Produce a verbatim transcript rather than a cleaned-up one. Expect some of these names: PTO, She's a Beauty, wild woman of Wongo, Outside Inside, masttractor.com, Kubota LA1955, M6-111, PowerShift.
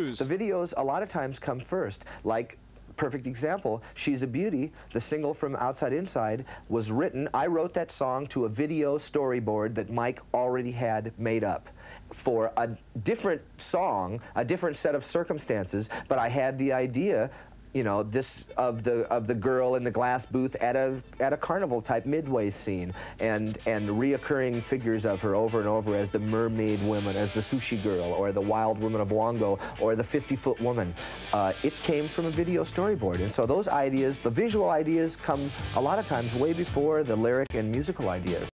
choose? The videos a lot of times come first. Like, perfect example, She's a Beauty, the single from Outside Inside, was written, I wrote that song to a video storyboard that Mike already had made up for a different song, a different set of circumstances, but I had the idea, you know, this of the of the girl in the glass booth at a at a carnival type midway scene, and and reoccurring figures of her over and over as the mermaid woman, as the sushi girl, or the wild woman of Wongo, or the fifty foot woman. Uh, it came from a video storyboard, and so those ideas, the visual ideas, come a lot of times way before the lyric and musical ideas.